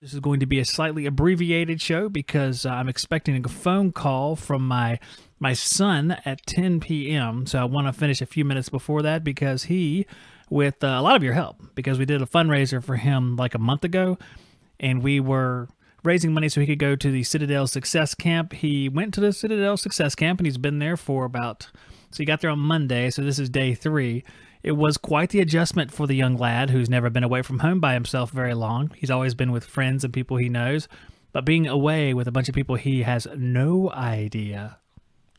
This is going to be a slightly abbreviated show because I'm expecting a phone call from my son at 10 p.m. So I want to finish a few minutes before that because he, with a lot of your help, because we did a fundraiser for him like a month ago, and we were raising money so he could go to the Citadel Success Camp. He went to the Citadel Success Camp, and he's been there for about, so he got there on Monday, so this is day 3. It was quite the adjustment for the young lad who's never been away from home by himself very long. He's always been with friends and people he knows, but being away with a bunch of people he has no idea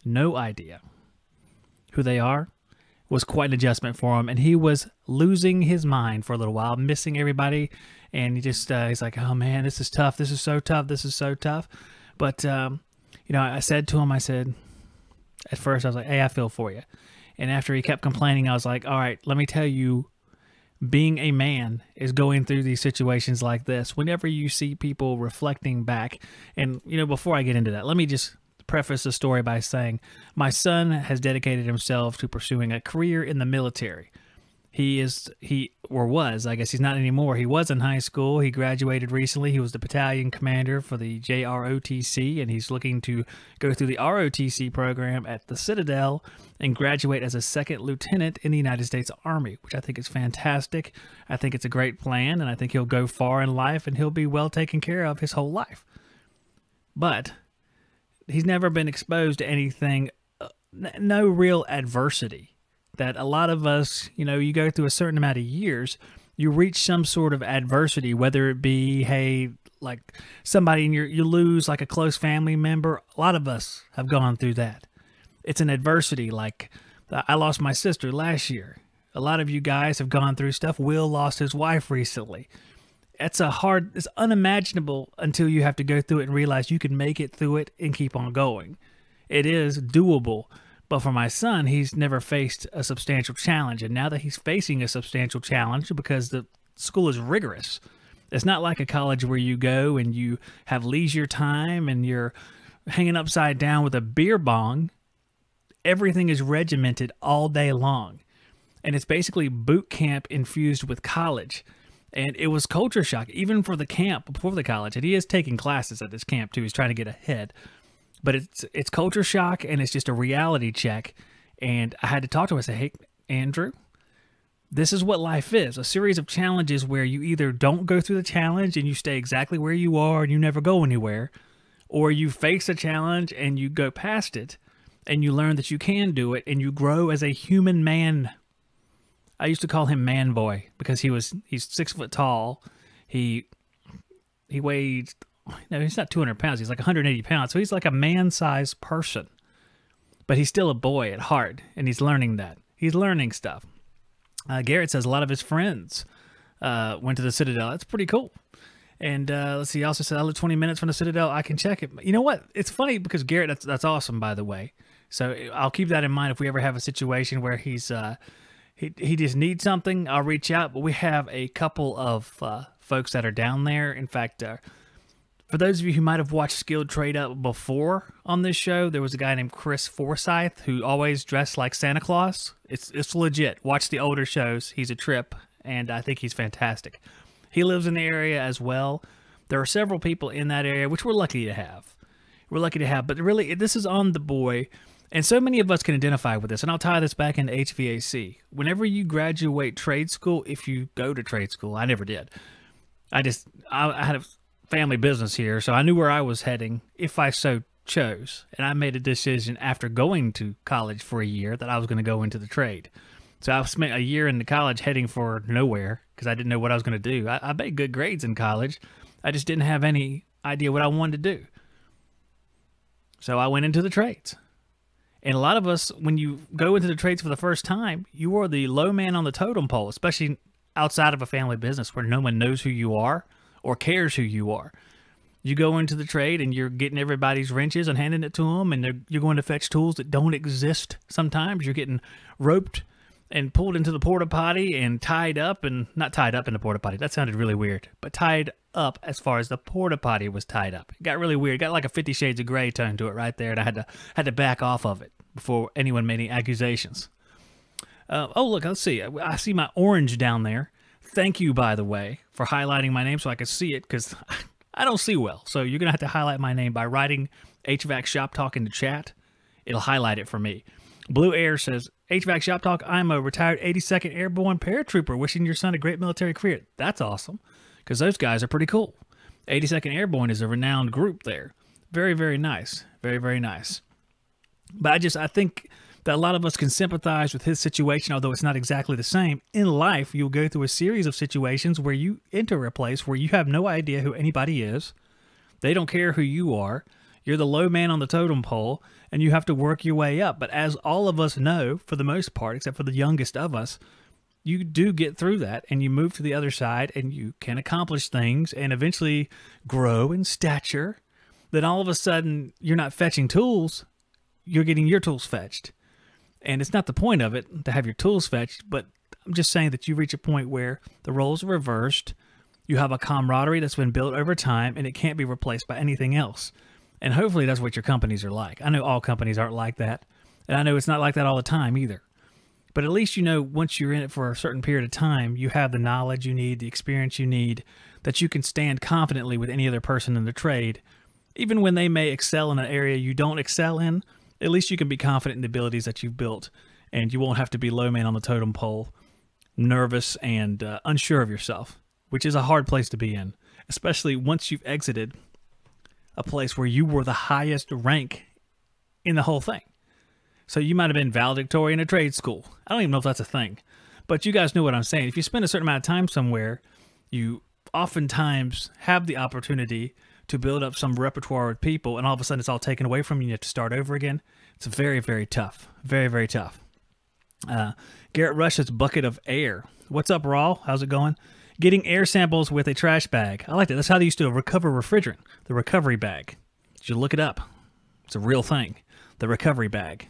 who they are was quite an adjustment for him, and he was losing his mind for a little while, missing everybody, and he just, he's like, oh man, this is tough, this is so tough, but, you know, I said to him, at first I was like, hey, I feel for you, and after he kept complaining, I was like, all right, let me tell you, being a man is going through these situations like this, whenever you see people reflecting back, and, you know, before I get into that, let me just preface the story by saying my son has dedicated himself to pursuing a career in the military. He was, I guess he's not anymore. He was in high school. He graduated recently. He was the battalion commander for the JROTC, and he's looking to go through the ROTC program at the Citadel and graduate as a second lieutenant in the United States Army, which I think is fantastic. I think it's a great plan, and I think he'll go far in life, and he'll be well taken care of his whole life. But he's never been exposed to anything, no real adversity that a lot of us, you know, you go through a certain amount of years, you reach some sort of adversity, whether it be, hey, like somebody in you lose like a close family member. A lot of us have gone through that. It's an adversity. Like I lost my sister last year. A lot of you guys have gone through stuff. Will lost his wife recently. It's unimaginable until you have to go through it and realize you can make it through it and keep on going. It is doable. But for my son, he's never faced a substantial challenge. And now that he's facing a substantial challenge, because the school is rigorous, it's not like a college where you go and you have leisure time and you're hanging upside down with a beer bong. Everything is regimented all day long. And it's basically boot camp infused with college. And it was culture shock, even for the camp, before the college. And he is taking classes at this camp, too. He's trying to get ahead. But it's culture shock, and it's just a reality check. And I had to talk to him. I said, hey, Andrew, this is what life is. A series of challenges where you either don't go through the challenge and you stay exactly where you are and you never go anywhere, or you face a challenge and you go past it and you learn that you can do it and you grow as a human man. I used to call him man boy because he's 6 foot tall. He weighed, no, he's not 200 pounds. He's like 180 pounds. So he's like a man-sized person, but he's still a boy at heart. And he's learning that. He's learning stuff. Garrett says a lot of his friends went to the Citadel. That's pretty cool. And let's see, he also said, I live 20 minutes from the Citadel. I can check it. You know what? It's funny because Garrett, that's awesome, by the way. So I'll keep that in mind if we ever have a situation where he's, he just needs something. I'll reach out, but we have a couple of folks that are down there. In fact, for those of you who might have watched Skilled Trade Up before on this show, there was a guy named Chris Forsyth who always dressed like Santa Claus. It's legit. Watch the older shows. He's a trip, and I think he's fantastic. He lives in the area as well. There are several people in that area, which we're lucky to have. We're lucky to have, but really, this is on the boy. And so many of us can identify with this, and I'll tie this back into HVAC. Whenever you graduate trade school, if you go to trade school, I never did. I had a family business here, so I knew where I was heading if I so chose. And I made a decision after going to college for a year that I was going to go into the trade. So I spent a year in the college heading for nowhere because I didn't know what I was going to do. I made good grades in college. I just didn't have any idea what I wanted to do. So I went into the trades. And a lot of us, when you go into the trades for the first time, you are the low man on the totem pole, especially outside of a family business where no one knows who you are or cares who you are. You go into the trade and you're getting everybody's wrenches and handing it to them, and you're going to fetch tools that don't exist sometimes. You're getting roped and pulled into the porta potty and tied up, and not tied up in the porta potty. That sounded really weird, but tied up as far as the porta potty was tied up. It got really weird. It got like a 50 Shades of Grey tone to it right there, and I had to back off of it before anyone made any accusations. Oh, look, let's see. I see my orange down there. Thank you, by the way, for highlighting my name so I could see it, because I don't see well. So you're going to have to highlight my name by writing HVAC Shop Talk in the chat. It'll highlight it for me. Blue Air says, HVAC Shop Talk, I'm a retired 82nd Airborne paratrooper wishing your son a great military career. That's awesome, because those guys are pretty cool. 82nd Airborne is a renowned group there. Very, very nice. Very, very nice. But I think that a lot of us can sympathize with his situation, although it's not exactly the same. In life, you'll go through a series of situations where you enter a place where you have no idea who anybody is. They don't care who you are. You're the low man on the totem pole, and you have to work your way up. But as all of us know, for the most part, except for the youngest of us, you do get through that, and you move to the other side, and you can accomplish things and eventually grow in stature. Then all of a sudden, you're not fetching tools. You're getting your tools fetched. And it's not the point of it to have your tools fetched, but I'm just saying that you reach a point where the roles are reversed. You have a camaraderie that's been built over time, and it can't be replaced by anything else. And hopefully that's what your companies are like. I know all companies aren't like that, and I know it's not like that all the time either. But at least you know once you're in it for a certain period of time, you have the knowledge you need, the experience you need, that you can stand confidently with any other person in the trade. Even when they may excel in an area you don't excel in, at least you can be confident in the abilities that you've built, and you won't have to be low man on the totem pole, nervous and unsure of yourself, which is a hard place to be in, especially once you've exited a place where you were the highest rank in the whole thing. So you might have been valedictorian at trade school. I don't even know if that's a thing, but you guys know what I'm saying. If you spend a certain amount of time somewhere, you oftentimes have the opportunity to build up some repertoire with people, and all of a sudden it's all taken away from you, and you have to start over again. It's very, very tough. Very, very tough. Garrett Rush's bucket of air. What's up, Raw? How's it going? Getting air samples with a trash bag. I like that. That's how they used to recover refrigerant. The recovery bag. You should look it up. It's a real thing. The recovery bag.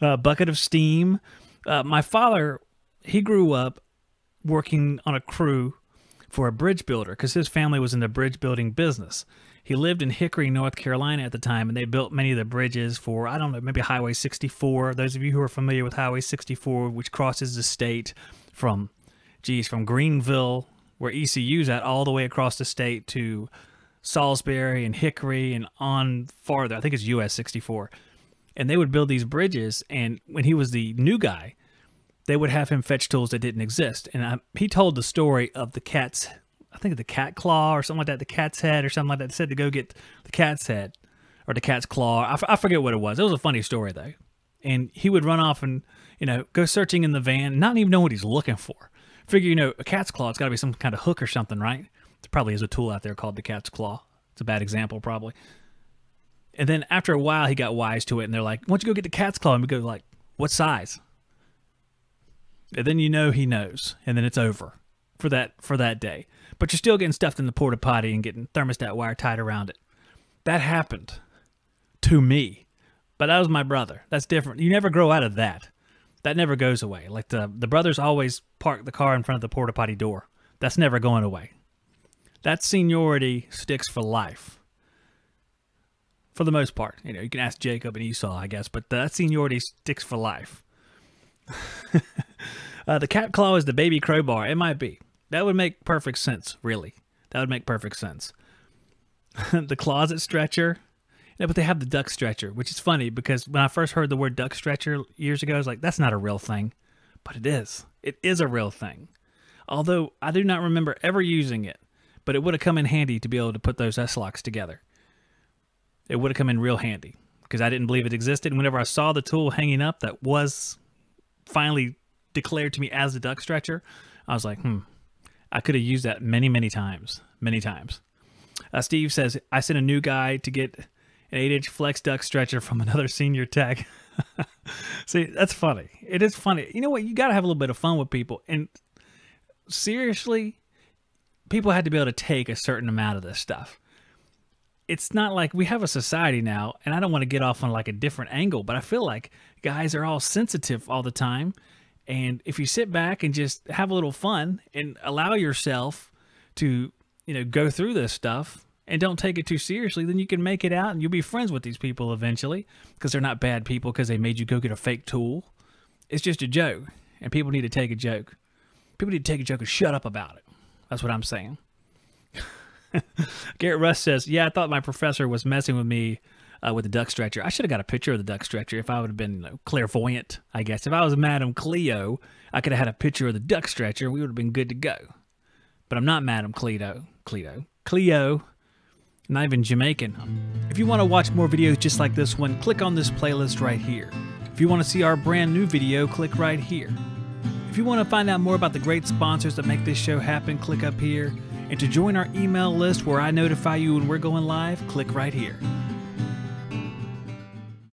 Bucket of steam. My father, he grew up working on a crew for a bridge builder, because his family was in the bridge building business. He lived in Hickory, North Carolina at the time, and they built many of the bridges for, I don't know, maybe Highway 64. Those of you who are familiar with Highway 64, which crosses the state from, geez, from Greenville, where ECU's at, all the way across the state to Salisbury and Hickory and on farther. I think it's US 64. And they would build these bridges, and when he was the new guy, they would have him fetch tools that didn't exist. And he told the story of the cat's, I think the cat claw or something like that, the cat's head or something like that, said to go get the cat's head or the cat's claw. I forget what it was. It was a funny story though. And he would run off and, you know, go searching in the van, not even know what he's looking for. Figure, you know, a cat's claw, it's gotta be some kind of hook or something, right? There probably is a tool out there called the cat's claw. It's a bad example probably. And then after a while he got wise to it, and they're like, why don't you go get the cat's claw? And we go like, what size? And then you know he knows, and then it's over for that day. But you're still getting stuffed in the porta potty and getting thermostat wire tied around it. That happened to me, but that was my brother. That's different. You never grow out of that. That never goes away. Like the brothers always park the car in front of the porta potty door. That's never going away. That seniority sticks for life. For the most part, you know, you can ask Jacob and Esau, I guess, but that seniority sticks for life. The cat claw is the baby crowbar. It might be. That would make perfect sense, really. That would make perfect sense. The closet stretcher. Yeah, but they have the duck stretcher, which is funny because when I first heard the word duck stretcher years ago, I was like, that's not a real thing. But it is. It is a real thing. Although I do not remember ever using it, but it would have come in handy to be able to put those S-locks together. It would have come in real handy because I didn't believe it existed. And whenever I saw the tool hanging up that was finally declared to me as the duck stretcher, I was like, I could have used that many, many times, many times. Steve says, I sent a new guy to get an 8-inch flex duck stretcher from another senior tech. See, that's funny. It is funny. You know what? You got to have a little bit of fun with people. And seriously, people had to be able to take a certain amount of this stuff. It's not like we have a society now, and I don't want to get off on like a different angle, but I feel like guys are all sensitive all the time. And if you sit back and just have a little fun and allow yourself to, you know, go through this stuff and don't take it too seriously, then you can make it out and you'll be friends with these people eventually, because they're not bad people because they made you go get a fake tool. It's just a joke, and people need to take a joke. People need to take a joke and shut up about it. That's what I'm saying. Garrett Russ says, yeah, I thought my professor was messing with me with the duck stretcher. I should have got a picture of the duck stretcher if I would have been, you know, clairvoyant, I guess. If I was Madame Cleo, I could have had a picture of the duck stretcher. We would have been good to go. But I'm not Madame Cleo. Cleo. Not even Jamaican. If you want to watch more videos just like this one, click on this playlist right here. If you want to see our brand new video, click right here. If you want to find out more about the great sponsors that make this show happen, click up here. And to join our email list where I notify you when we're going live, click right here.